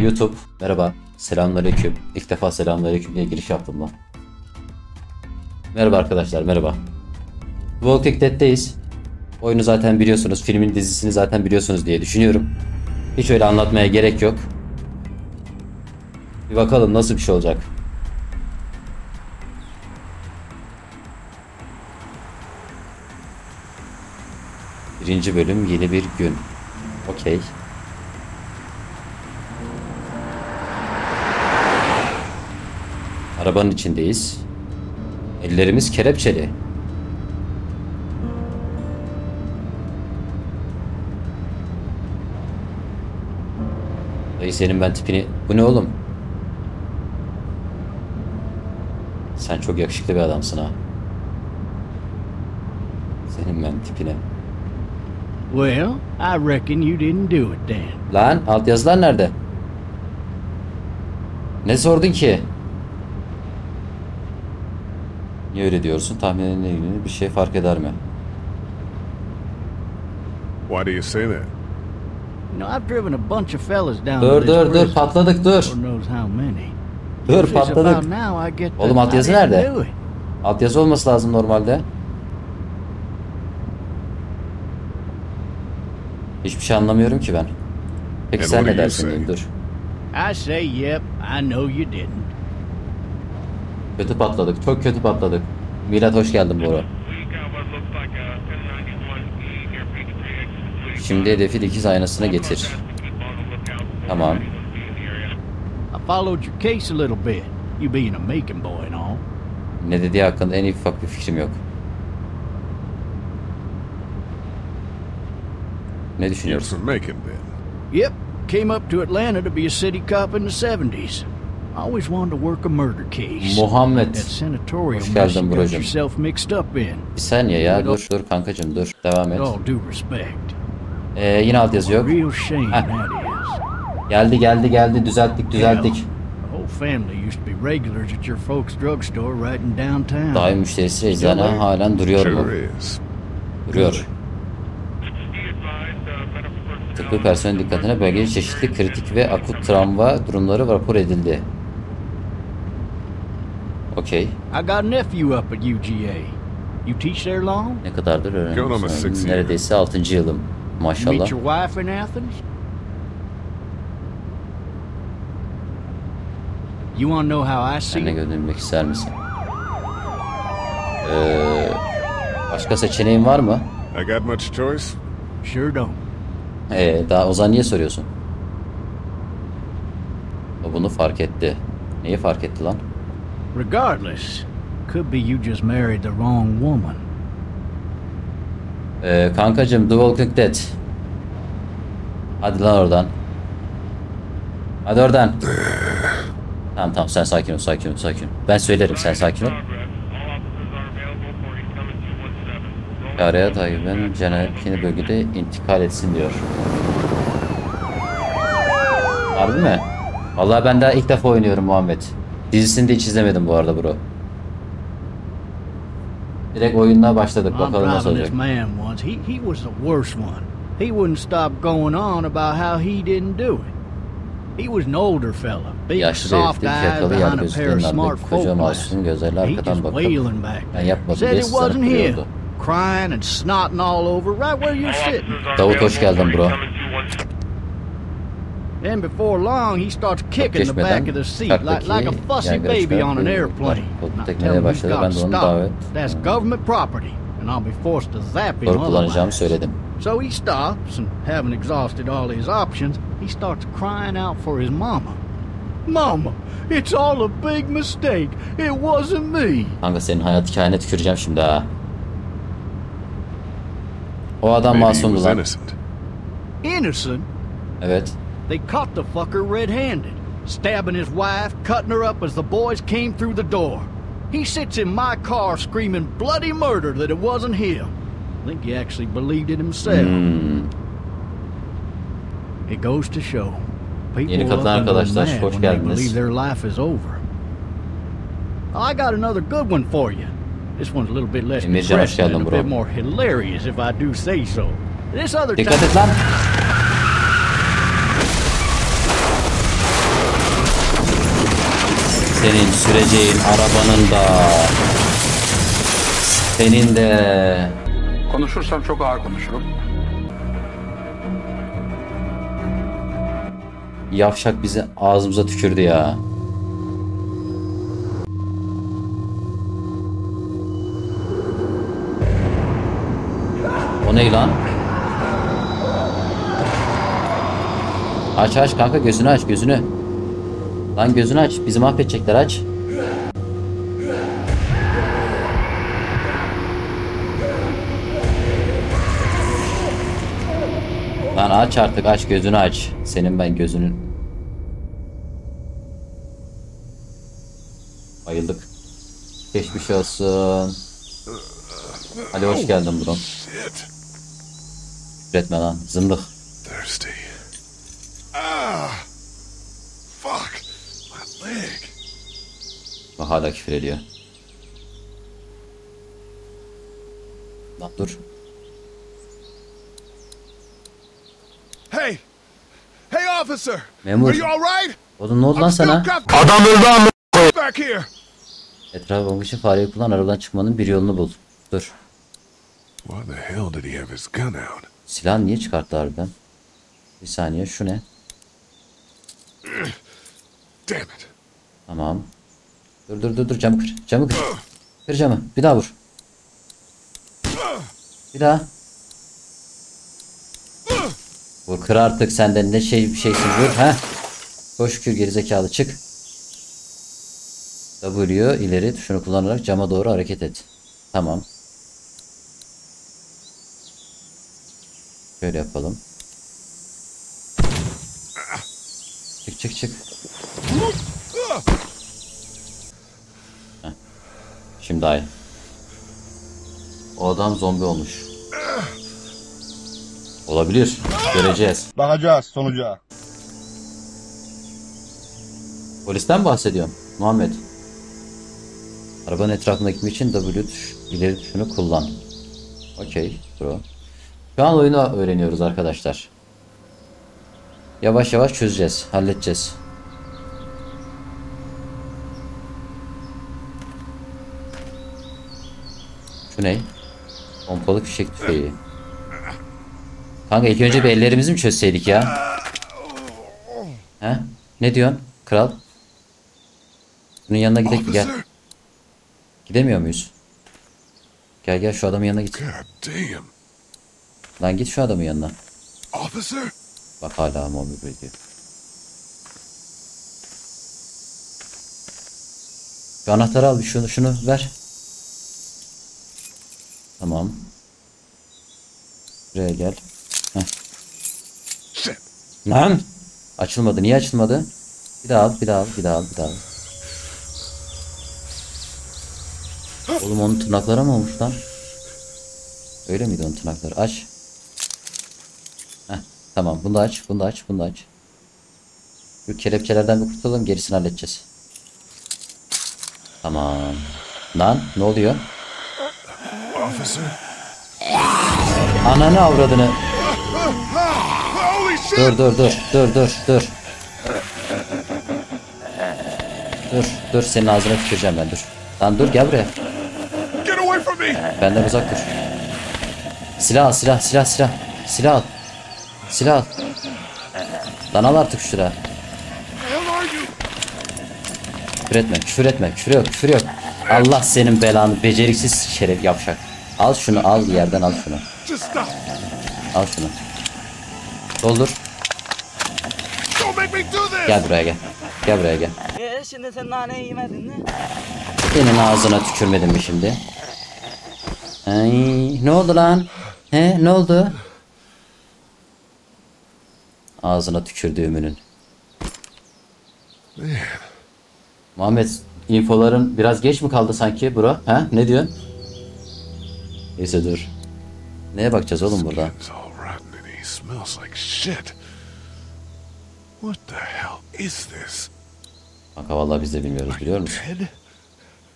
YouTube. Merhaba. Selamünaleyküm. İlk defa selamünaleyküm diye giriş yaptım lan. Merhaba arkadaşlar, merhaba. Volkic Dead'teyiz. Oyunu zaten biliyorsunuz, filmin dizisini zaten biliyorsunuz diye düşünüyorum. Hiç öyle anlatmaya gerek yok. Bir bakalım nasıl bir şey olacak. Birinci bölüm, yeni bir gün. Okey. Arabanın içindeyiz. Ellerimiz kelepçeli. Dayı senin ben tipini... Bu ne oğlum? Sen çok yakışıklı bir adamsın ha. Senin ben tipine. Well, I reckon you didn't do it then. Lan altyazılar nerede? Ne sordun ki? Niye öyle diyorsun? Tahminlerine ilgili bir şey fark eder mi? Why do you say that? Dur patladık dur. Dur patladık. Oğlum altyazı nerede? Altyazı olması lazım normalde. Hiçbir şey anlamıyorum ki ben. Peki sen ne dersin? Dur. Kötü patladık. Çok kötü patladık. Milat hoş geldin Bora. Şimdi hedefi dikiz aynasına getir. Tamam. Ne dediği hakkında en ufak bir fikrim yok. Ne düşünüyorsun? Yep, came up to Atlanta to be a city cop in the 70s. I always wanted to work a murder case. Muhammed, hoş geldin brocum. Bir saniye ya, dur kankacım dur. Devam et. Yine alt yazı yok. Heh. Geldi düzelttik. Daim müşterisi eczane halen duruyor mu? Duruyor. Tıpkı personel dikkatine bölgenin çeşitli kritik ve akut travma durumları rapor edildi. Okey. Ne kadardır öğrenmişsin? Neredeyse 6. yılım. Maşallah. Seninle göndermek ister misin? Başka seçeneğin var mı? Daha Ozan niye soruyorsun? O bunu fark etti. Neyi fark etti lan? Regardless, could be you just married the wrong woman. Kankacım, The Volkic Dead. Hadi lan oradan. Hadi oradan. Tamam sen sakin ol. Ben söylerim, sen sakin ol. Karaya takiben cenayetini bölgede intikal etsin diyor. Harbi mi? Vallahi ben daha ilk defa oynuyorum Muhammed. Dizisini de hiç izlemedim bu arada bro. Direkt oyununa başladık. Bakalım nasıl olacak. Yaşlı herifti, fiyakalı yargözlüğünden de koca masum gözlerle arkadan bakıp ben yapmadım diye sızlanıp duruyordu. Davut hoş geldin bro. Çok geçmeden karttaki yargıç koltuğu tekmeleye başladı. Ben de onu davet doğru kullanacağımı söyledim. Kanka senin hayat hikayene tüküreceğim şimdi ha. O adam masumdu lan. Innocent? Evet. They caught the fucker red-handed, stabbing his wife, cutting her up as the boys came through the door. He sits in my car screaming bloody murder that it wasn't him. I think he actually believed it himself. It goes to show. Yeni katılan arkadaşlar hoş geldiniz. I got another good one for you. This one's a little bit less depressing and a bit more hilarious if I do say so. This other time... Dikkat et lan! senin süreceğin arabanın da, senin de. Konuşursam çok ağır konuşurum. Yavşak bizi ağzımıza tükürdü ya. O ne lan? Aç aç kanka, gözünü aç, gözünü. Lan gözünü aç, bizi mahvedecekler, aç. Lan aç artık, aç gözünü aç. Senin ben gözünün. Bayıldık. Geçmiş olsun. Ali hoş geldin bro. Üretme lan zındık. Bak hala küfür ediyor. Lan dur. Hey. Hey officer. Memur. Oğlum ne oldu lan sana? Adam öldü amına koyayım. Etrafa bakmak için fareyi kullan, aradan çıkmanın bir yolunu bul. Dur. Silah niye çıkarttı harbiden? Bir saniye, şu ne? Tamam. Dur dur dur dur, camı kır. Camı kır. Kır camı. Bir daha vur. Bir daha. Vur, kır artık, senden ne şey bir şeysin, vur ha. Koş şükür gerizekalı, çık. W ileri tuşunu kullanarak cama doğru hareket et. Tamam. Şöyle yapalım. Çık çık çık. Heh. Şimdi ay. O adam zombi olmuş. Olabilir. Göreceğiz. Bakacağız sonuca. Polisten bahsediyorum Muhammed. Arabanın etrafına gitmek için W tuş, ileri tuşunu kullan. Okey bro. Şu an oyunu öğreniyoruz arkadaşlar. Yavaş yavaş çözeceğiz, halledeceğiz. Şu ne? Pompalı fişek tüfeği. Kanka ilk önce bir ellerimizi mi çözseydik ya? He? Ne diyorsun kral? Bunun yanına gidelim, gel. Gidemiyor muyuz? Gel gel, şu adamın yanına git. Lan git şu adamın yanına. Bak hala mobil ediyor. Şu anahtarı al, şunu ver. Tamam. Buraya gel. Heh. Lan! Açılmadı. Niye açılmadı? Bir daha al, bir daha al, bir daha al, bir daha al. Oğlum onun tırnakları mı olmuş lan? Öyle miydi onun tırnakları? Aç. Heh, tamam. Bunu da aç, bunu da aç, bunu da aç. Şu kelepçelerden bir kurtulalım, gerisini halledeceğiz. Tamam. Lan ne oluyor? Ananı avradını. Dur dur dur dur dur dur. Dur dur, senin ağzına tüküreceğim ben, dur. Lan dur, gel buraya. Benden uzak dur. Silah al, silah silah silah. Silah al. Silah al. Lan al artık şu silahı. Küfür etme, küfür etme, küfür yok, küfür yok. Allah senin belanı, beceriksiz şeref yavşak. Al şunu, al yerden, al şunu. Al şunu. Doldur. Gel buraya gel. Gel buraya gel. Şimdi sen nane yemedin mi? Senin ağzına tükürmedin mi şimdi? Ay, ne oldu lan? He, ne oldu? Ağzına tükürdüğümünün. Muhammed, infoların biraz geç mi kaldı sanki bro? Ha? Ne diyorsun? Neyse dur. Neye bakacağız oğlum burada? Kanka vallahi biz de bilmiyoruz, biliyor musun?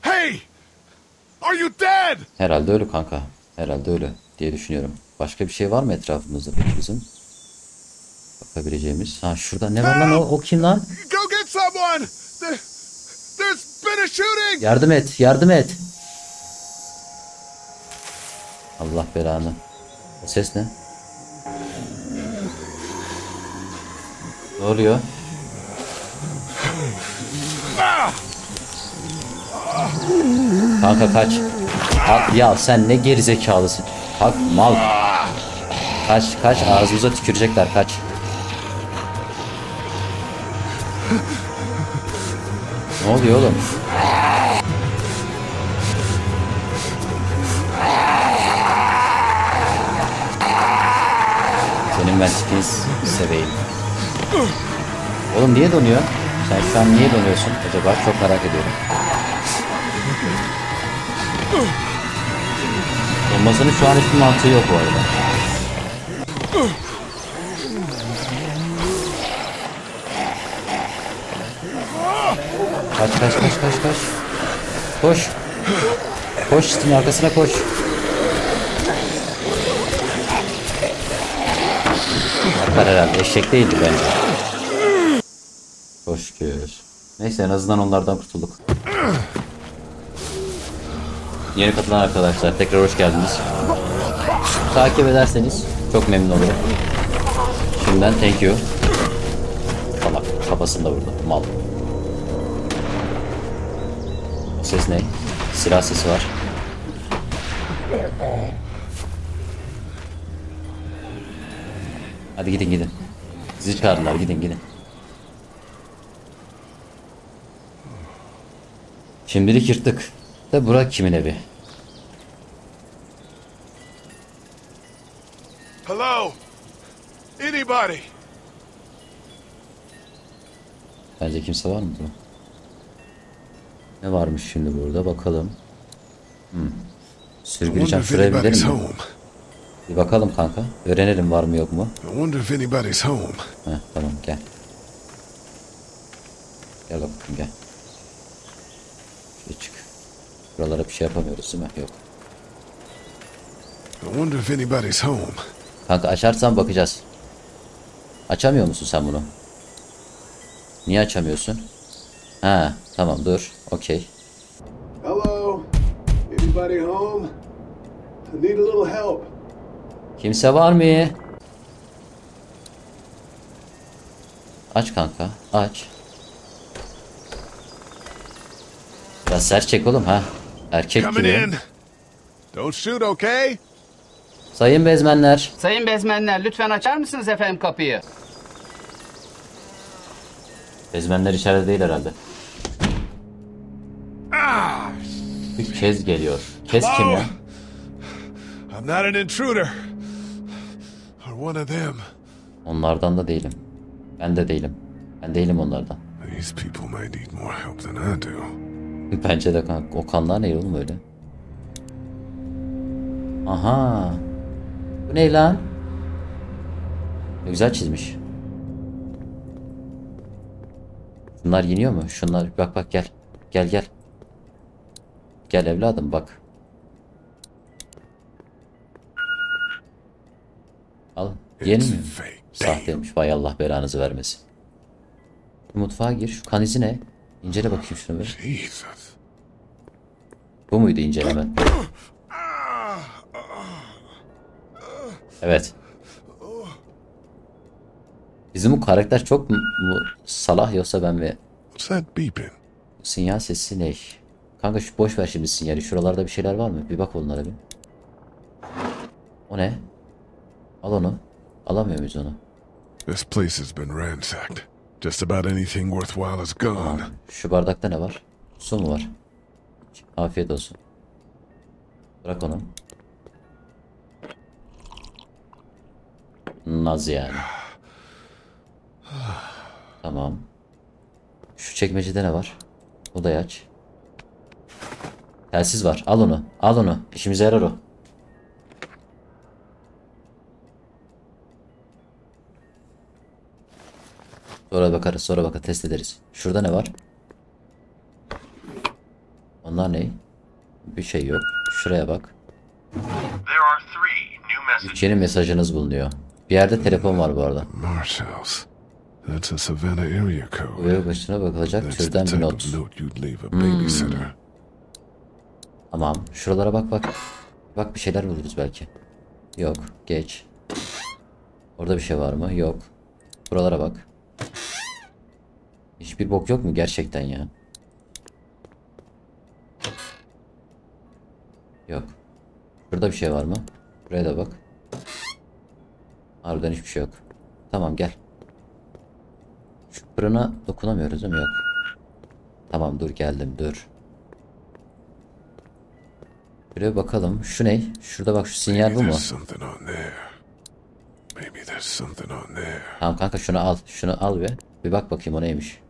Hey! Are you dead? Herhalde öyle kanka. Herhalde öyle diye düşünüyorum. Başka bir şey var mı etrafımızda peki bizim? Bakabileceğimiz. Ha şurada ne var lan, o kim lan? Go get someone. There's Yardım et, yardım et. Allah belanı. O ses ne? Ne oluyor? Kanka kaç. Kalk, ya sen ne gerizekalısın. Kalk mal. Kaç kaç, ağzımıza tükürecekler, kaç. Ne oluyor oğlum? Senin ben tipiz seveyim. Oğlum niye donuyor? Sen şu an niye donuyorsun acaba? Çok merak ediyorum. Donmasının şu an hiçbir mantığı yok bu arada. Kaç kaç kaç kaç kaç. Koş. Koş, üstünün arkasına koş. Yapar herhalde, eşek değildi bence. Hoş gör. Neyse en azından onlardan kurtulduk. Yeni katılan arkadaşlar tekrar hoş geldiniz. Takip ederseniz çok memnun olurum. Şimdiden thank you. Salak kafasında vurdu mal. O ses ne? Silah sesi var. Hadi gidin gidin. Sizi çağırdılar, gidin gidin. Şimdilik yırttık. Da Burak kimin evi? Hello. Anybody? Bence kimse var mı burada? Ne varmış şimdi burada? Bakalım. Sürgünü çarptırabilir mi? Bir bakalım kanka. Öğrenelim var mı yok mu? Heh, tamam gel. Gel bakalım gel. Çık. Buralara bir şey yapamıyoruz değil mi? Yok. Kanka açarsan bakacağız. Açamıyor musun sen bunu? Niye açamıyorsun? Ha, tamam dur. Okey. Hello. Anybody home? I need a little help. Kimse var mı? Aç kanka, aç. Ya sert çek oğlum ha. Erkek gibi. Don't shoot, okay? Sayın bezmenler. Sayın bezmenler lütfen açar mısınız efendim kapıyı? Bezmenler içeride değil herhalde. Bir kez geliyor. Kes kim ya? I'm not an intruder. I'm one of them. Onlardan da değilim. Ben de değilim. Ben değilim onlardan. These people may need more help than I do. Bence de kanka. O kanlar ne oğlum öyle? Aha. Bu ne lan? Güzel çizmiş. Bunlar yeniyor mu? Şunlar bak bak gel. Gel gel. Gel evladım bak. Al. Yeni mi? Sahteymiş. Vay Allah belanızı vermesin. Mutfağa gir. Şu kan izi ne? İncele bakayım şunu böyle. Bu muydu incelemen? Evet. Bizim bu karakter çok mu salah yoksa ben mi? Sinyal sesi ne? Kanka şu boş ver şimdi sinyali. Şuralarda bir şeyler var mı? Bir bak onlara bir. O ne? Al onu. Alamıyor muyuz onu? This place has been ransacked. Just about anything worthwhile is gone. Şu bardakta ne var? Su mu var? Afiyet olsun. Bırak onu. Naz yani. Tamam. Şu çekmecede ne var? Odayı aç. Telsiz var. Al onu. Al onu. İşimize yarar o. Sonra bakarız, sonra bakarız, test ederiz. Şurada ne var? Onlar ne? Bir şey yok. Şuraya bak. Yeni mesajınız bulunuyor. Bir yerde telefon var bu arada. That's a Savannah area code. Uyarı başına bakılacak türden bir not. Tamam, şuralara bak bak. Bak bir şeyler buluruz belki. Yok, geç. Orada bir şey var mı? Yok. Buralara bak. Hiçbir bok yok mu gerçekten ya? Yok. Burada bir şey var mı? Buraya da bak. Harbiden hiçbir şey yok. Tamam gel. Şu fırına dokunamıyoruz değil mi? Yok. Tamam dur geldim dur. Buraya bakalım. Şu ne? Şurada bak şu sinyal bu mu? Tamam kanka şunu al. Şunu al ve bir bak bakayım o neymiş.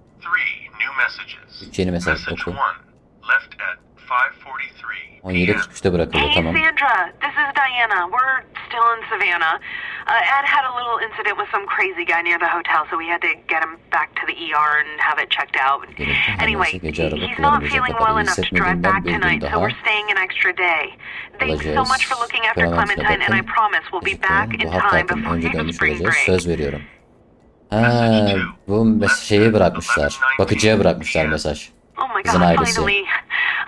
3 yeni mesaj oku. 17.43'te bırakıldı tamam. Hey Sandra, this is Diana. We're still in Savannah. Ed had a little incident with some crazy guy near the hotel, so we had to get him back to the ER and have it checked out. Anyway, he's not feeling well enough to drive back tonight, so we're staying an extra day. Thanks so much for looking after Clementine, and I promise we'll be back in time before spring break. Söz veriyorum. Ha, bu şeyi bırakmışlar. Bakıcıya bırakmışlar mesaj. Kızın ailesi.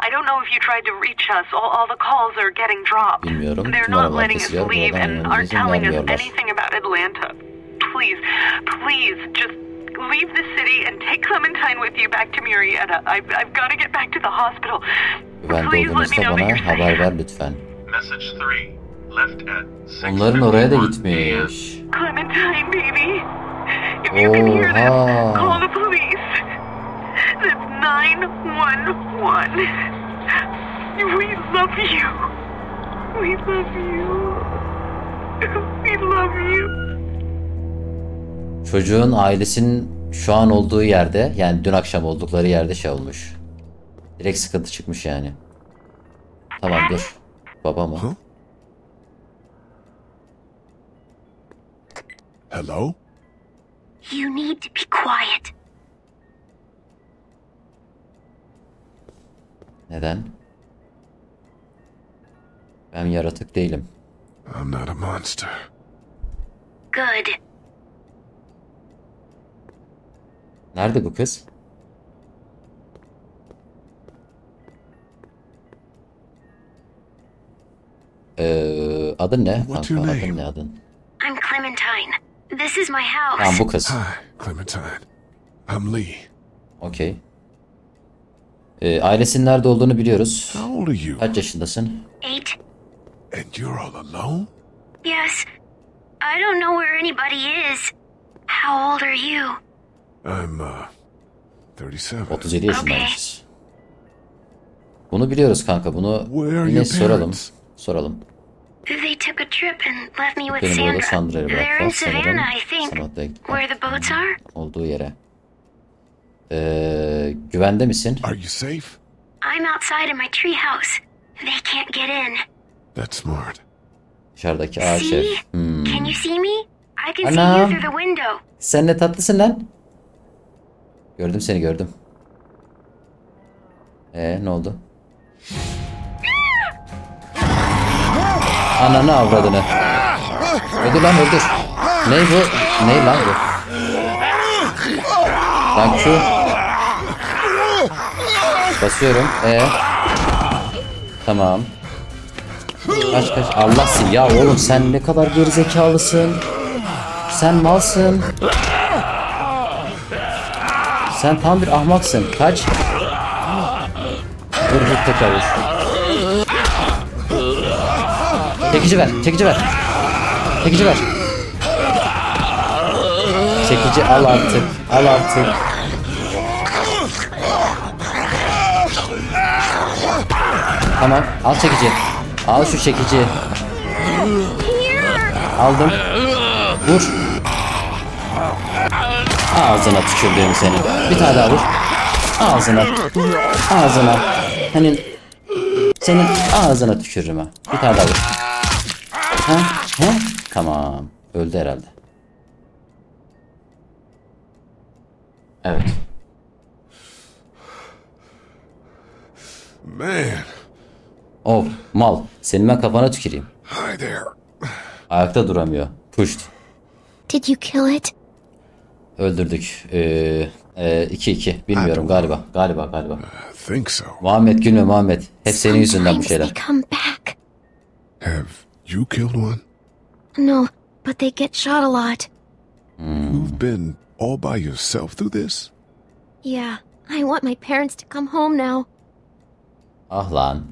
I don't know if you tried to reach us. All the calls are getting dropped. They're not letting us leave and aren't telling us anything about Atlanta. Please, please, just leave the city and take Clementine with you back to Murrieta. I've got to get back to the hospital. Please let me know that you're safe. Message 3 left at 6. Onların oraya da gitmiş. Clementine baby. If you can hear this, call the police. That's 911. We love you. We love you. We love you. Çocuğun ailesinin şu an olduğu yerde, yani dün akşam oldukları yerde şey olmuş. Direkt sıkıntı çıkmış yani. Tamam dur. Baba mı? Huh? Hello? You need to be quiet. Neden? Ben yaratık değilim. I'm not a monster. Good. Nerede bu kız? Adın ne? What's your name? Adın ne adın? I'm Clementine. This is my house. Tamam bu kız. Hi, Clementine. I'm Lee. Okay. Ailesinin nerede olduğunu biliyoruz. Kaç yaşındasın? 8. And you're all alone? Yes. I don't know where anybody is. How old are you? I'm 37. 37 yaşındayız. Bunu biliyoruz kanka. Bunu yine soralım. They took a trip and left me with Sandra. They're in Savannah, I think. Where the boats are? Olduğu yere. Güvende misin? Are you safe? I'm outside in my tree house. They can't get in. That's smart. Dışarıdaki ağaç. Can you see me? I can see you through the window. Sen ne tatlısın lan? Gördüm seni gördüm. Ne oldu? Ananı avradını. Öldür lan öldür. Ne bu? Ne lan bu? Lan şu. Basıyorum. Tamam. Kaç Allah'sın ya oğlum sen ne kadar gerizekalısın. Sen malsın. Sen tam bir ahmaksın. Kaç. Dur tekrar. Çekici ver. Çekici al artık. Tamam al çekici. Al şu çekici. Aldım. Vur. Ağzına tükürdüğüm seni. Bir tane daha vur. Ağzına. Hani senin ağzına tükürürüm ha. Bir tane daha vur. Ha? Tamam. Öldü herhalde. Evet. Man. Oh mal senin ben kafana tüküreyim. Ayakta duramıyor. Pushed. Did you kill it? Öldürdük. 2-2. Bilmiyorum galiba. Galiba. Muhammed gülme Muhammed. Hep senin yüzünden bu şeyler. Have you killed one? No, but they get shot a lot. You've been all by yourself through this? Yeah, I want my parents to come home now. Ah lan.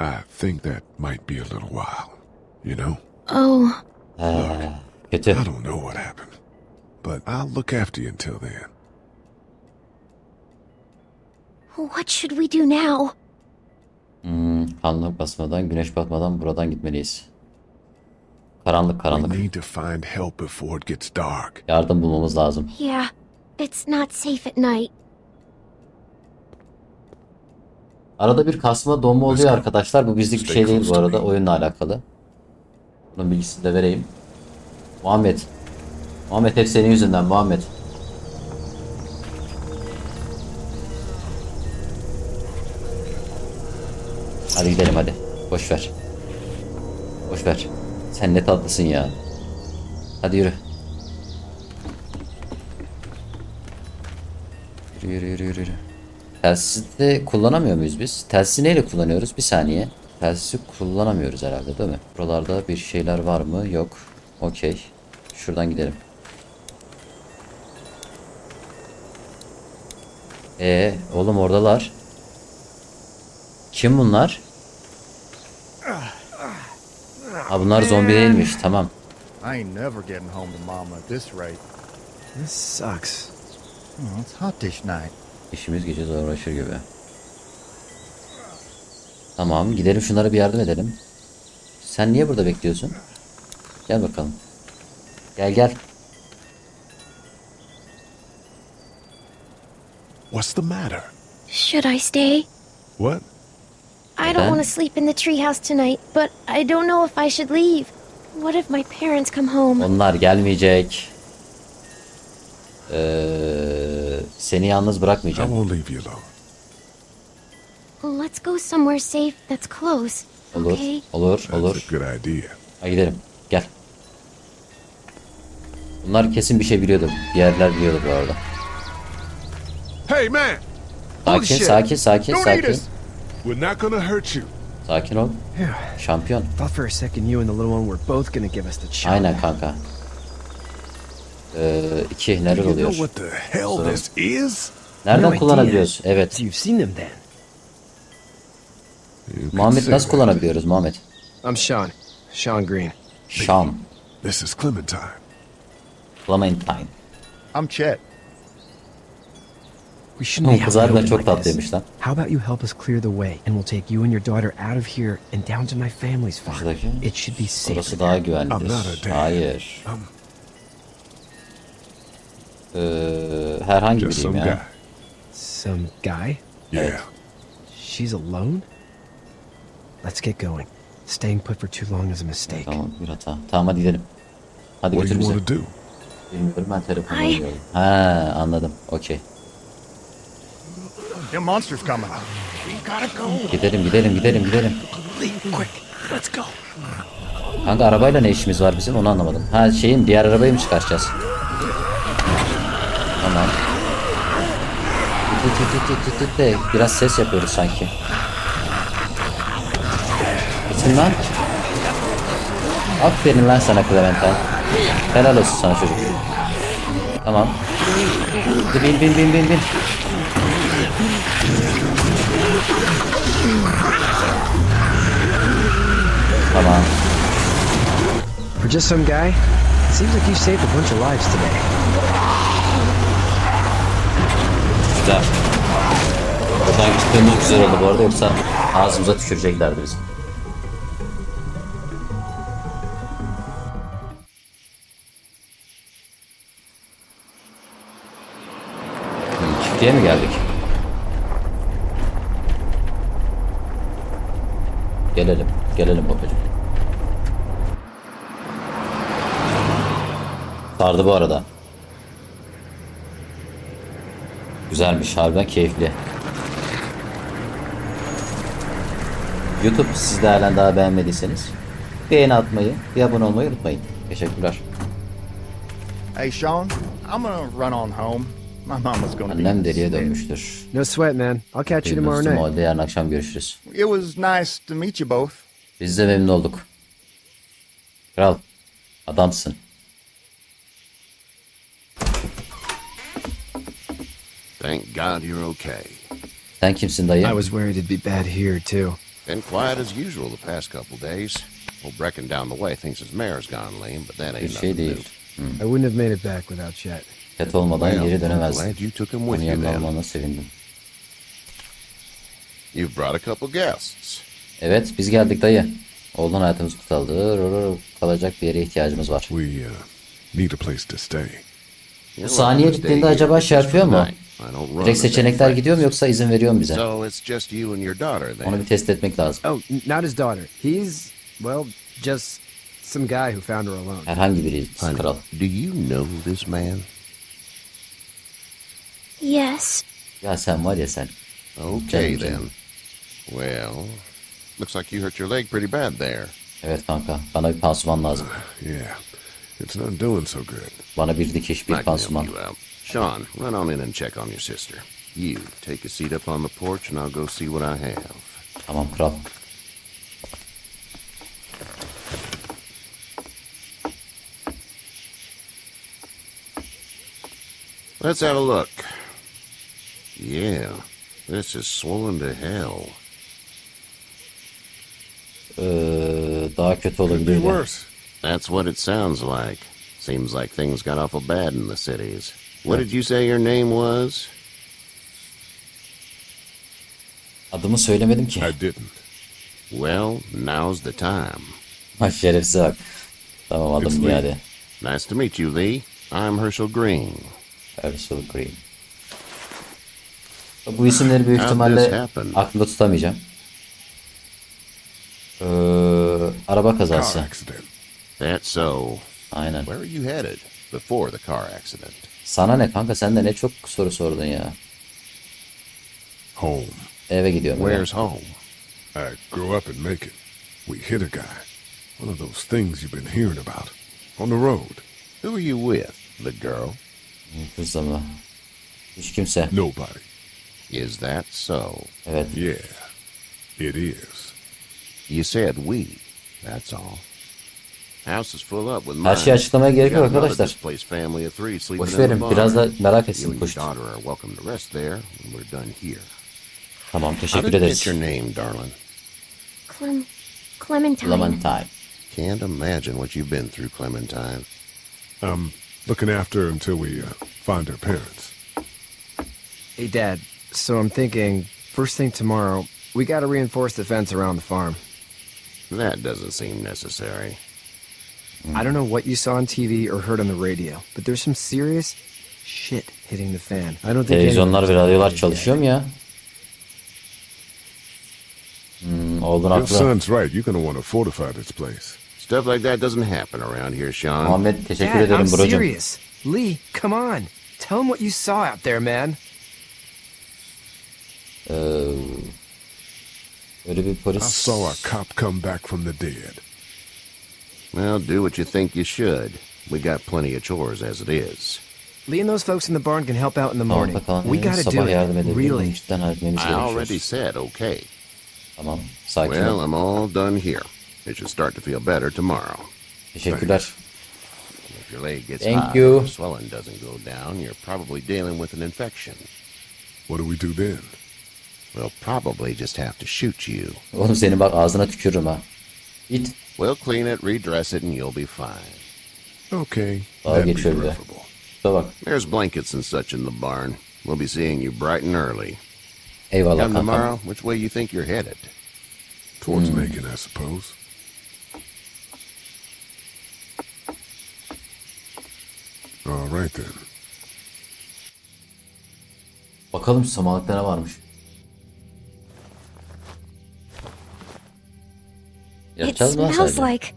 I think that might be a little while, you know? Oh. Look, I don't know what happened, but I'll look after you until then. What should we do now? Karanlık basmadan, güneş batmadan buradan gitmeliyiz. Karanlık. We need to find help before it gets dark. Yardım bulmamız lazım. Yeah, it's not safe at night. Arada bir kasma donma oluyor arkadaşlar. Bu bizlik bir şey değil bu arada. Oyunla alakalı. Bunun bilgisini de vereyim. Muhammed hep senin yüzünden Muhammed. Hadi gidelim hadi. Boş ver. Sen ne tatlısın ya. Hadi yürü. Yürü. Telsizi de kullanamıyor muyuz biz? Telsizi neyle kullanıyoruz? Bir saniye. Telsizi kullanamıyoruz herhalde değil mi? Buralarda bir şeyler var mı? Yok. Okey. Şuradan gidelim. Oğlum oradalar. Kim bunlar? Ha bunlar zombi değilmiş. Tamam. İşimiz gece zorlaşır gibi. Tamam gidelim şunlara bir yardım edelim. Sen niye burada bekliyorsun? Gel bakalım. Gel. What's the matter? Should I stay? What? I don't want to sleep in the treehouse tonight, but I don't know if I should leave. What if my parents come home? Onlar gelmeyecek. Seni yalnız bırakmayacağım. Let's go somewhere safe that's close. Olur. Ha gidelim. Gel. Bunlar kesin bir şey biliyordu. Diğerler biliyordu bu arada. Hey man. Sakin. We're not gonna hurt you. Sakin ol. Şampiyon. Aynen kanka. 2 neler oluyor? Nereden kullanabiliyoruz? Evet. Muhammed nasıl kullanabiliyoruz Muhammed? I'm Sean. Sean Greene. Sean. This is Clementine. Clementine. I'm Chet. Kızlar da çok tatlıymış lan. How about you help us clear the way and we'll take you and your daughter out of here and down to my family's farm. It should be safe. Burası daha güvenlidir. Hayır. Herhangi biriyim ya. Some guy? Yeah. She's alone? Let's get going. Staying put for too long is a mistake. Tamam, bir hata. Tamam hadi gidelim. Hadi götür bizi. Bilmiyorum ben telefonu alıyorum. Ha anladım. Okey. Gidelim. Kanka arabayla ne işimiz var bizim onu anlamadım. Ha şeyin diğer arabayı mı çıkaracağız? Tamam. Biraz ses yapıyoruz sanki. Gitsin lan. Aferin lan sana Clementine. Helal olsun sana çocuk. Tamam. Bin. Tamam. For just some guy, it seems like you saved a bunch of lives today. Güzel. Buradan gitmemiz güzel oldu bu arada yoksa ağzımıza tüküreceklerdi bizim. Çiftliğe mi geldik? Gelelim babacığım. Sardı bu arada. Güzelmiş, harbiden keyifli. YouTube siz de halen daha beğenmediyseniz beğeni atmayı, bir abone olmayı unutmayın. Teşekkürler. Hey Sean, I'm gonna run on home. My mama's gonna be. Annem deliye dönmüştür. No sweat man. I'll catch you tomorrow night. Hadi yarın akşam görüşürüz. It was nice to meet you both. Biz de memnun olduk. Kral, adamsın. Thank God you're okay. Sen kimsin dayı? I was worried it'd be bad here too. Been quiet as usual the past couple days. Well, Brecken down the way thinks his mare's gone lame, but that ain't nothing new. I wouldn't have made it back without Chet. Chet olmadan geri dönemezdim. Onu yanına almana sevindim. You've brought a couple guests. Evet, biz geldik dayı. Oğlan hayatımız kısaldı. Kalacak bir yere ihtiyacımız var. We need a place to stay. Saniye gittiğinde acaba şey yapıyor mu? Direkt seçenekler gidiyor mu yoksa izin veriyor mu bize? Onu bir test etmek lazım. Oh, not his daughter. He's well, just some guy who found her alone. Herhangi biri kral. Do you know this man? Yes. Ya sen var ya sen. Okay then. Well, looks like you hurt your leg pretty bad there. Evet kanka, bana bir pansuman lazım. Yeah. It's not doing so good. Bana bir dikiş, bir pansuman. Sean, run on in and check on your sister. You take a seat up on the porch and I'll go see what I have. Tamam kral. Let's have a look. Yeah, this is swollen to hell. Daha kötü olabilir. That's what it sounds like. Seems like things got awful bad in the cities. What did you say your name was? Adımı söylemedim ki. I didn't. Well, now's the time. Ha şerefsiz bak. Tamam adım geldi. Nice to meet you, Lee. I'm Hershel Green. Hershel Green. Bu isimleri büyük ihtimalle aklımda tutamayacağım. Araba kazası. That's so. Aynen. Where were you headed before the car accident? Sana ne kanka, sen de ne çok soru sordun ya. Home. Eve gidiyorum. Where's home? I grew up in Macon. We hit a guy. One of those things you've been hearing about on the road. Who are you with? The girl? Kız ama. Hiç kimse. Nobody. Is that so? Evet. Yeah. It is. You said we. That's all. House is full up with my. Her şeyi açıklamaya gerek yok arkadaşlar. Boş verin, biraz da merak etsin boş. Tamam, teşekkür ederiz. Clementine. Can't imagine what you've been through, Clementine. Looking after her until we find her parents. Hey, Dad. So I'm thinking, first thing tomorrow, we gotta reinforce the fence around the farm. That doesn't seem necessary. I don't know what you saw on TV or heard on the radio, but there's some serious shit hitting the fan. I don't think. Televizyonlar ve radyolar çalışıyor mu ya? Oldun haklı. Your son's right. You're gonna want to fortify this place. Stuff like that doesn't happen around here, Sean. Ahmet, teşekkür ederim brocum. I'm serious. Lee, come on. Tell him what you saw out there, man. Öyle bir polis. I saw a cop come back from the dead. Well, do what you think you should. We got plenty of chores as it is. Lee and those folks in the barn can help out in the morning. We gotta do it. Really? I already said okay. Tamam. Sakin. Well, I'm all done here. It should start to feel better tomorrow. Teşekkürler. If your leg gets hot, the swelling doesn't go down, you're probably dealing with an infection. What do we do then? We'll probably just have to shoot you. Oğlum senin bak ağzına tükürürüm ha. Git. We'll clean it, redress it, and you'll be fine. Okay. That'd be preferable. There's blankets and such in the barn. We'll be seeing you bright and early. Eyvallah, come tomorrow, which way you think you're headed? Towards Macon, I suppose. All right then. Bakalım samalıkta ne varmış. It smells like.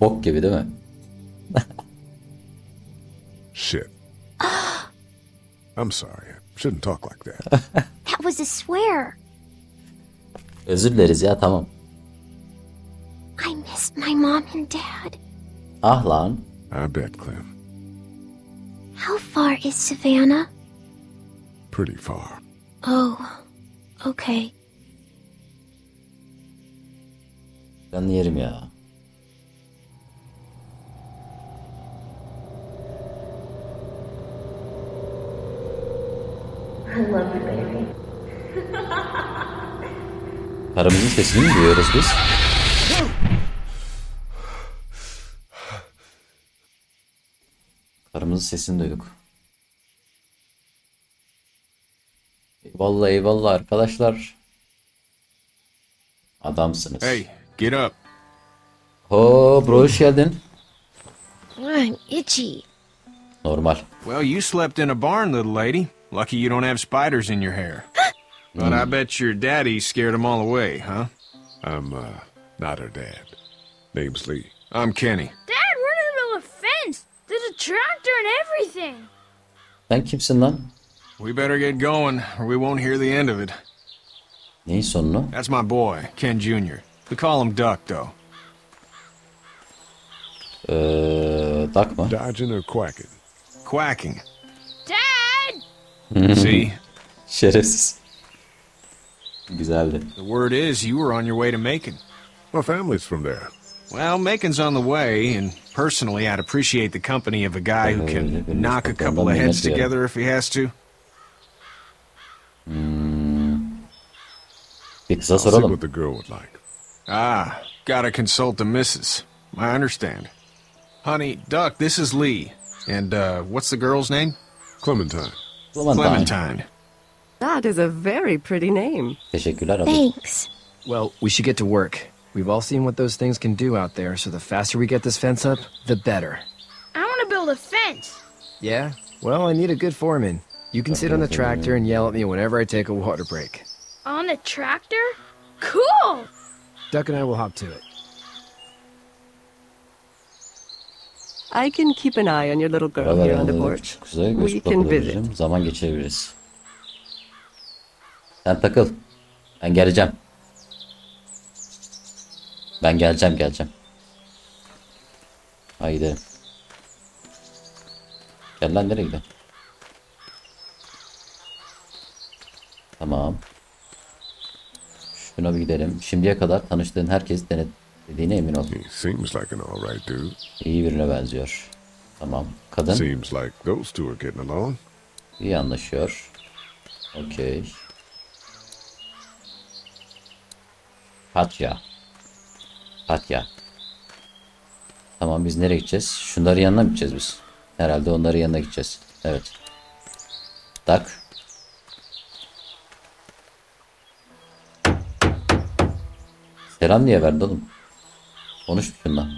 Bok gibi değil mi? Shit. I'm sorry. I shouldn't talk like that. That was a swear. Özür dileriz ya, tamam. I missed my mom and dad. Ah lan. I bet Clem. How far is Savannah? Pretty far. Oh, okay. Ben yerim ya. Karımızın sesini mi duyuyoruz biz? Karımızın sesini duyduk. Eyvallah eyvallah arkadaşlar. Adamsınız. Hey, get up. Oh, bro, hoş geldin. I'm itchy. Normal. Well, you slept in a barn, little lady. Lucky you don't have spiders in your hair. But I bet your daddy scared them all away, huh? I'm not her dad. Name's Lee. I'm Kenny. Dad, we're in the middle of a fence. There's a tractor and everything. Sen kimsin lan? We better get going, or we won't hear the end of it. Neyin sonu? That's my boy, Ken Jr. We call him Duck, though. Duck mı? Dodging or quacking? Quacking. Dad. See? Şerefsiz. Güzeldi. The word is you were on your way to Macon. My family's from there. Well, Macon's on the way, and personally, I'd appreciate the company of a guy who can knock a couple of heads together if he has to. I'll see what the girl would like. Ah, gotta consult the missus. I understand. Honey, Duck, this is Lee. And, what's the girl's name? Clementine. Clementine. That is a very pretty name. Thanks. Well, we should get to work. We've all seen what those things can do out there, so the faster we get this fence up, the better. I want to build a fence. Yeah? Well, I need a good foreman. You can sit on the tractor and yell at me whenever I take a water break. On the tractor? Cool! Duck and I will hop to it. I can keep an eye on your little girl here on the porch. We can visit. Zaman geçirebiliriz. Sen takıl. Ben geleceğim. Ben geleceğim. Haydi. Gel lan, nereye gidelim? Tamam. Şuna bir gidelim. Şimdiye kadar tanıştığın herkes denetlediğine emin ol. İyi birine benziyor. Tamam. Kadın. İyi anlaşıyor. Okey. Katya. Tamam, biz nereye gideceğiz? Şunları yanına mı gideceğiz biz? Herhalde onların yanına gideceğiz. Evet. Tak. Selam niye verdi oğlum? Konuş şundan.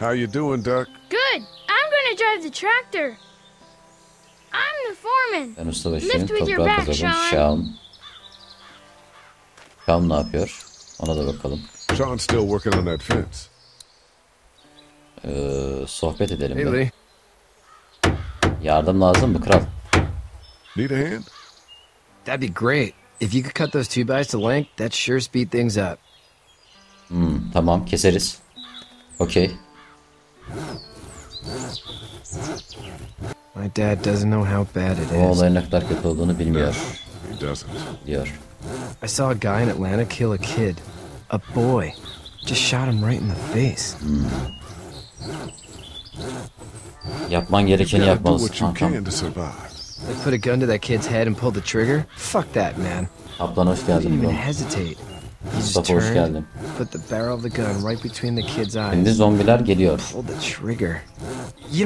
How you doing, Duck? Good. I'm gonna drive the tractor. I'm the foreman. Ben ustabaşıyım. Toprağı kazandım. Sean ne yapıyor? Ona da bakalım. Sean's still working on that fence. Sohbet edelim. Hey Lee. Yardım lazım mı kral? Need a hand? That'd be great. If you could cut those 2 bys to length, that sure speed things up. Tamam, keseriz. Okay. My dad doesn't know how bad it is. O olayın ne kadar kötü olduğunu bilmiyor. He doesn't. Diyor. I saw a guy in Atlanta kill a kid. A boy. Just shot him right in the face. Yapman gerekeni yapmalısın kankam. They put a gun to that kid's head and pulled the trigger? Fuck that, man. Ablan hoş geldin. He didn't hesitate. He just turned, put the barrel of the gun right between the kid's eyes. Şimdi zombiler geliyor. Pulled the trigger.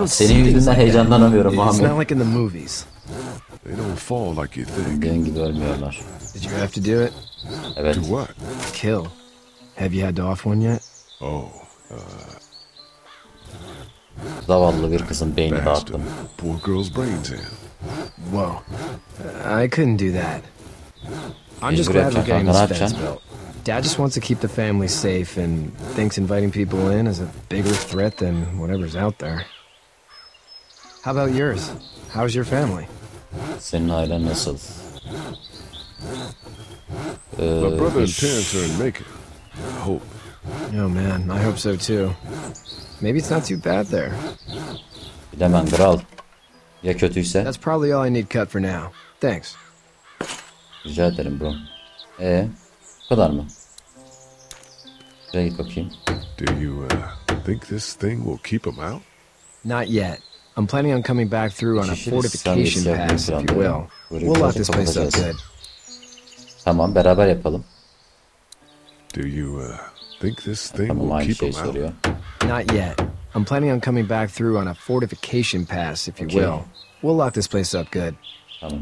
Senin yüzünden heyecanlanamıyorum Muhammed. It's not like in the movies. They don't fall like you think. Did you have to do it? Evet. Do what? Kill. Have you had to off one yet? Oh. Zavallı bir kızın beynini dağıttım. Poor girl's brains in. Whoa, I couldn't do that. I'm just glad we're getting this fence built. Dad just wants to keep the family safe and thinks inviting people in is a bigger threat than whatever's out there. How about yours? How's your family? Senin ailen nasıl? My brother and parents are in Macon. I hope. Oh man, I hope so too. Maybe it's not too bad there. Bilemem kral. Ya kötüyse? That's probably all I need cut for now. Thanks. Rica ederim bro. Bu kadar mı? Şuraya git bakayım. Do you think this thing will keep him out? Not yet. I'm planning on coming back through on a fortification pass, if you will. We'll lock this place up good. Tamam, beraber yapalım. Do you think this thing will keep him out? Not yet. I'm planning on coming back through on a fortification pass, if you will. We'll lock this place up good. Tamam.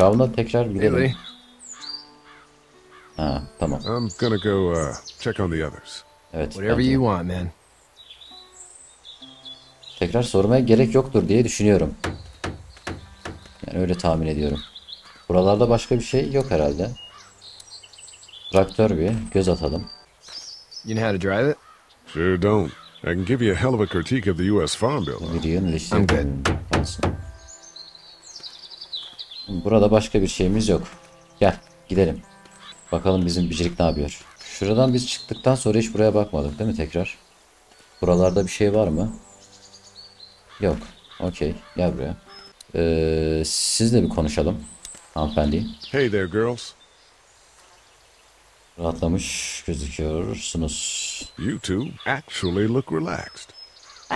Şavna tekrar gidelim. Ha, tamam. I'm gonna go check on the others. Evet. Whatever you want, man. Tekrar sormaya gerek yoktur diye düşünüyorum. Yani öyle tahmin ediyorum. Buralarda başka bir şey yok herhalde. Traktör bir göz atalım. You know how to drive it? Sure don't. I can give you a hell of a critique of the U.S. Farm Bill. I'm good. Burada başka bir şeyimiz yok. Gel gidelim. Bakalım bizim bicirik ne yapıyor. Şuradan biz çıktıktan sonra hiç buraya bakmadık değil mi tekrar? Buralarda bir şey var mı? Yok. Okey. Gel buraya. Sizle bir konuşalım. Hanımefendi. Hey there girls. Rahatlamış gözüküyorsunuz. You two actually look relaxed.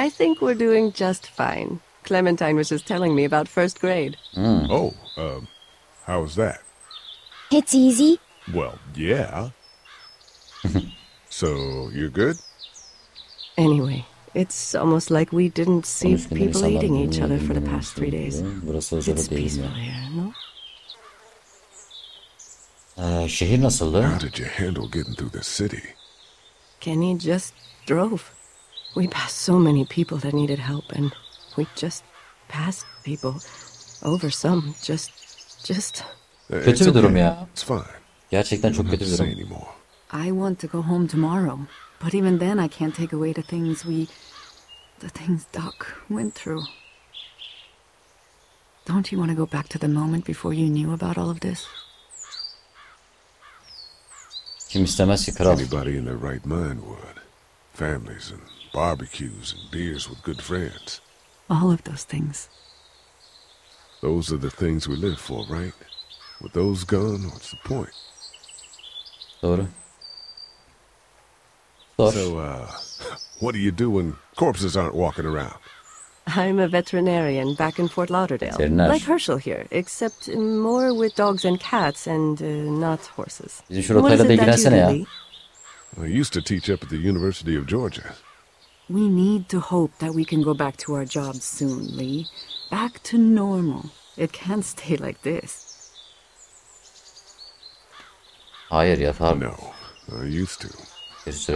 I think we're doing just fine. Clementine was just telling me about first grade. Hmm. Oh, how was that? It's easy. Well, yeah. So, you're good? Anyway. It's almost like we didn't see people eating each other for the past 3 days. It's peaceful here, no? Şehir nasıldı? How did you handle getting through the city? Kenny just drove. We passed so many people that needed help, and we just passed people over some. Just. Kötü bir durum ya. Gerçekten çok kötü bir durum. I want to go home tomorrow, but even then I can't take away the things Duck went through. Don't you want to go back to the moment before you knew about all of this? Kim istemez ki kral? Anybody in their right mind would. Families and barbecues and beers with good friends. All of those things. Those are the things we live for, right? With those gone, what's the point? Doğru. So, what do you do when corpses aren't walking around? I'm a veterinarian back in Fort Lauderdale. Like Hershel here, except more with dogs and cats and not horses. What is it that you do? I used to teach up at the University of Georgia. We need to hope that we can go back to our jobs soon, Lee. Back to normal. It can't stay like this. Hayır ya tabii. No, I used to. That's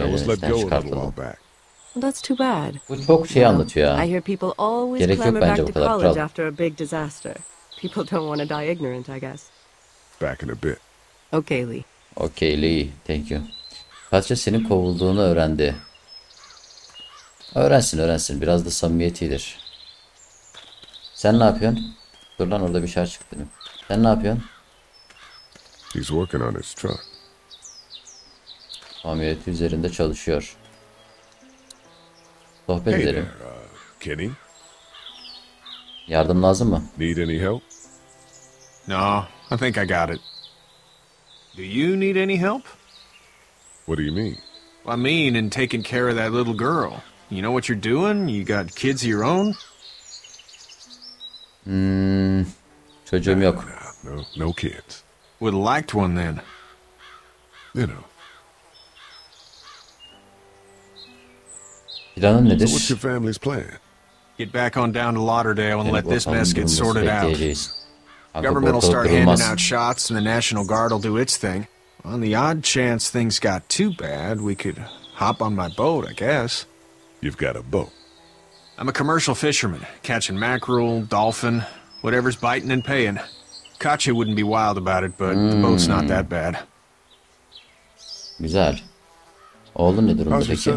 too bad. Bu çok şey anlatıyor ya. I hear people always clamor back to college after a big disaster. People don't want to die ignorant, I guess. Back in a bit. Okay, Lee. Okay, Lee. Thank you. Kaçça senin kovulduğunu öğrendi. Öğrensin. Biraz da samimiyetidir. Sen ne yapıyorsun? Dur lan orada bir şey çıktı. Sen ne yapıyorsun? He's working on his truck. Hamiyeti üzerinde çalışıyor. Sohbet edelim. Kenny. Yardım lazım mı? Need any help? No, I think I got it. Do you need any help? What do you mean? I mean in taking care of that little girl. You know what you're doing? You got kids of your own? Çocuğum yok. No kids. Would have liked one then. You know. Planın nedir? What's your family's plan? Get back on down to Lauderdale and let this mess get sorted out. Government will start handing out shots and the National Guard will do its thing. On the odd chance things got too bad, we could hop on my boat, I guess. You've got a boat. I'm a commercial fisherman, catching mackerel, dolphin, whatever's biting and paying. Kacha wouldn't be wild about it, but the boat's not that bad. Güzel. Oğlum ne durumda peki?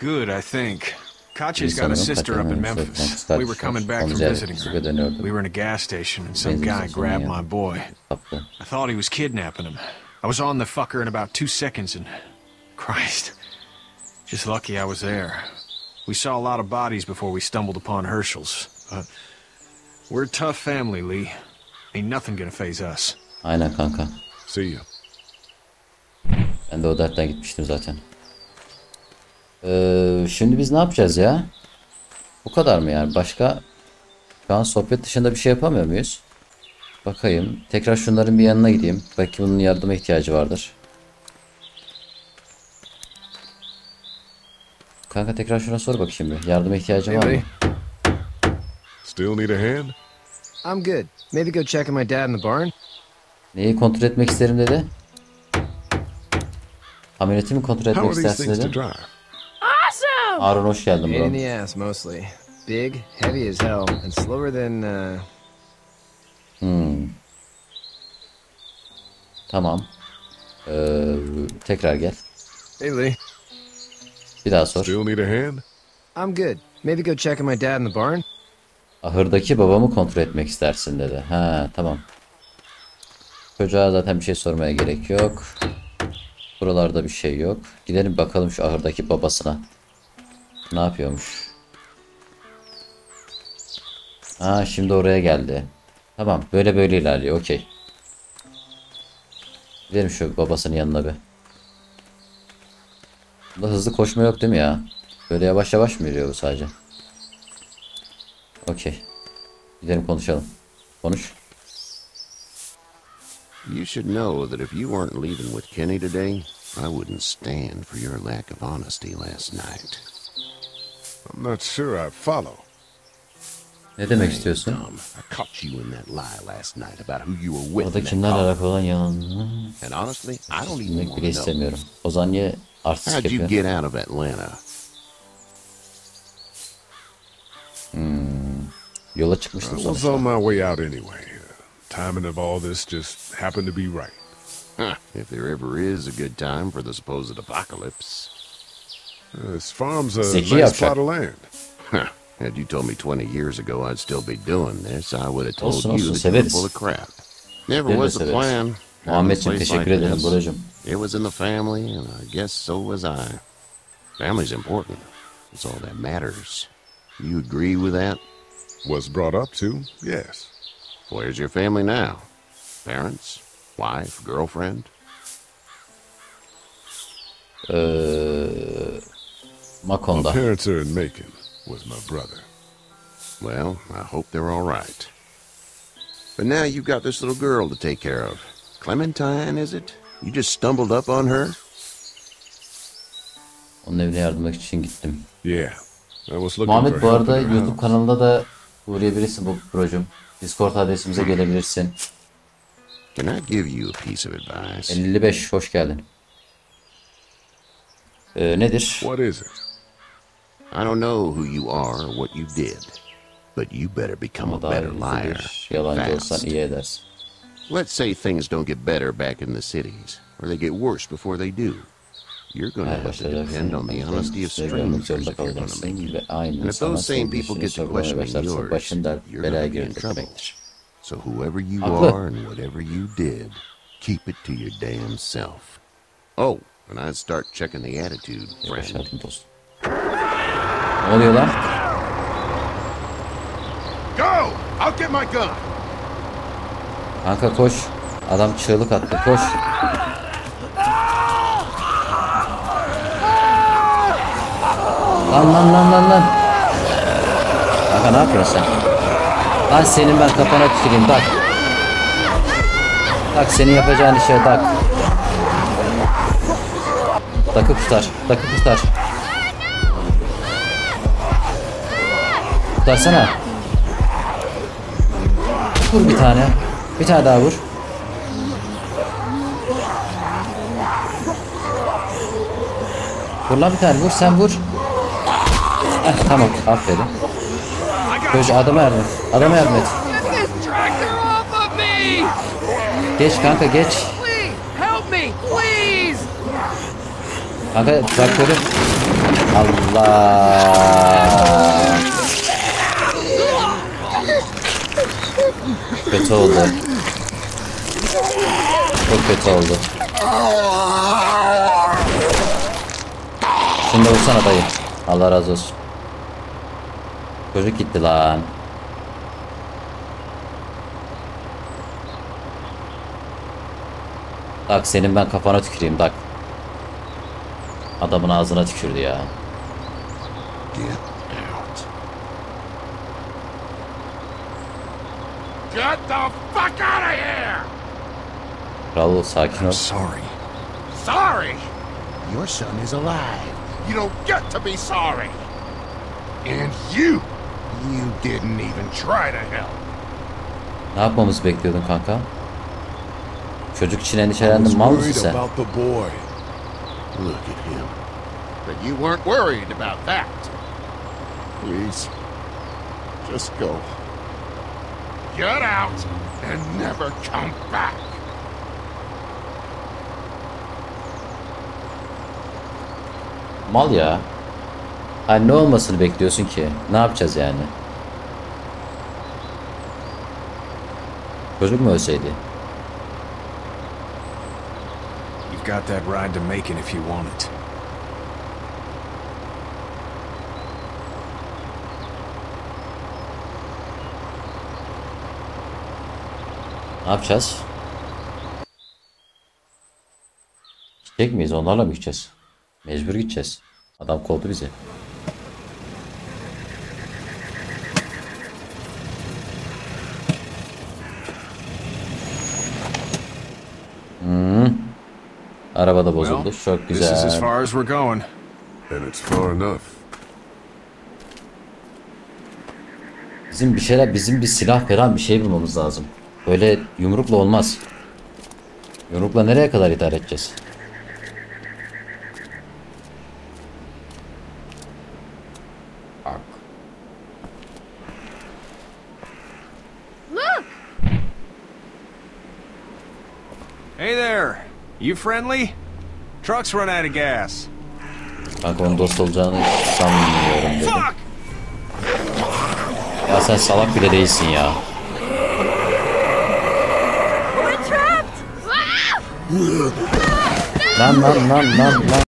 Good, I think. Kachi's got a sister up in Memphis. We were coming back from visiting her. We were in a gas station and some guy grabbed my boy. I thought he was kidnapping him. I was on the fucker in about 2 seconds and... Christ. Just lucky I was there. We saw a lot of bodies before we stumbled upon Hershel's. But we're a tough family, Lee. Ain't nothing gonna faze us. Aynen kanka. See you. Ben de o dertten gitmiştim zaten. Şimdi biz ne yapacağız ya? Bu kadar mı yani? Başka şu an sohbet dışında bir şey yapamıyor muyuz? Bakayım. Tekrar şunların bir yanına gideyim. Belki bunun yardıma ihtiyacı vardır. Kanka tekrar şuna sor bak şimdi. Yardıma ihtiyacım var mı? Still need a hand? I'm good. Maybe go check on my dad in the barn. Neyi kontrol etmek isterim dedi? Ameliyatı mı kontrol etmek istersin dedi? Awesome. Aaron hoş geldin bro. In the ass mostly. Big, heavy as hell and slower than Tamam. Tekrar gel. Hey Lee. Bir daha sor. Still need a hand? I'm good. Maybe go check on my dad in the barn. Ahırdaki babamı kontrol etmek istersin dedi. Ha, tamam. Çocuğa zaten bir şey sormaya gerek yok. Buralarda bir şey yok. Gidelim bakalım şu ahırdaki babasına. Ne yapıyormuş? Ha, şimdi oraya geldi. Tamam, böyle böyle ilerliyor. Okey. Gidelim şu babasının yanına bir. Bunda hızlı koşma yok değil mi ya? Böyle yavaş yavaş mı yürüyor bu sadece? Okey. Gidelim konuşalım. Konuş. You should know that if you weren't leaving with Kenny today, I wouldn't stand for your lack of honesty last night. I'm not sure I follow. Ne demek istiyorsun? I caught you in that lie last night about who you were with. O da kimlerle alakalı olan yalanını. And honestly, I don't even want to know. O zaman niye artistik yapıyor? How'd you get out of Atlanta? Yola çıkmıştım sonuçta. I was on my way out anyway. Timing of all this just happened to be right. Huh, if there ever is a good time for the supposed apocalypse. This farm's a nice plot of land. Huh, had you told me 20 years ago I'd still be doing this, I would have told you that you were full of crap. Never was the plan. It was in the family, and I guess so was I. Family's important. It's all that matters. You agree with that? Was brought up to, yes. Where's your family now? Parents? Wife? Girlfriend? My parents are in Macon with my brother. Well, I hope they're all right. But now you've got this little girl to take care of. Clementine, is it? You just stumbled up on her? Onun evine yardım etmek için gittim. Yeah. I was looking for her. Muhammed bu arada YouTube kanalında da uğrayabilirsin bu projecim. Discord adresimize gelebilirsin. Can I give you a piece of advice? 55 hoş geldin. Nedir? What is it? I don't know who you are or what you did, but you better become a better liar. Yalancı olsan iyi edersin. Let's say things don't get better back in the cities, or they get worse before they do. You're going to have to depend on the honesty of strangers if you're going to make it. And if those same people get to questioning yours, you're going to be in trouble. So whoever you are and whatever you did, keep it to your damn self. Oh, and I'd start checking the attitude, friend. Ne oluyor lan? Go! I'll get my gun! Kanka koş. Adam çığlık attı. Koş. Lan lan lan lan lan. Kanka ne yapıyorsun sen? Lan senin ben kafana tüküreyim Duck. Duck senin yapacağın işe Duck. Duck'ı kurtar. Duck'ı kurtar. Kurtarsana. Vur bir tane. Bir tane daha vur. Vur lan bir tane vur. Sen vur. Heh, tamam, aferin. Köşe adama yardım et. Adama yardım et. Geç kanka geç. Kanka traktörü. Allah. Kötü oldu. Çok kötü oldu. Şunu da vursana dayı. Allah razı olsun. Çocuk gitti lan. Duck, senin ben kafana tüküreyim Duck. Adamın ağzına tükürdü ya. Get the fuck out of here. Kral, sakin ol. Sorry. Sorry. Your son is alive. You don't get to be sorry. And you didn't even try to help. Ne yapmamızı bekliyordun kanka? Çocuk için endişelendin, mal mısın sen? Look at him. But you weren't worried about that. Please, just go. Get out and never come back. Mal ya. Ha, ne olmasını bekliyorsun ki? Ne yapacağız yani? Çocuk mu ölseydi? Got that ride to Macon if you want it. Ne yapacağız? Gidecek miyiz? Onlarla mı gideceğiz? Mecbur gideceğiz. Adam kovdu bizi. Arabada bozuldu. Çok güzel. This is as far as we're going. And it's far enough. Bizim bir silah falan bir şey bulmamız lazım. Böyle yumrukla olmaz. Yumrukla nereye kadar idare edeceğiz? Bak. Look. Hey there. You friendly? Trucks run out of gas. Kanka onun dost olacağını sanmıyorum dedim. Ya sen salak bile değilsin ya. Lan lan lan lan lan.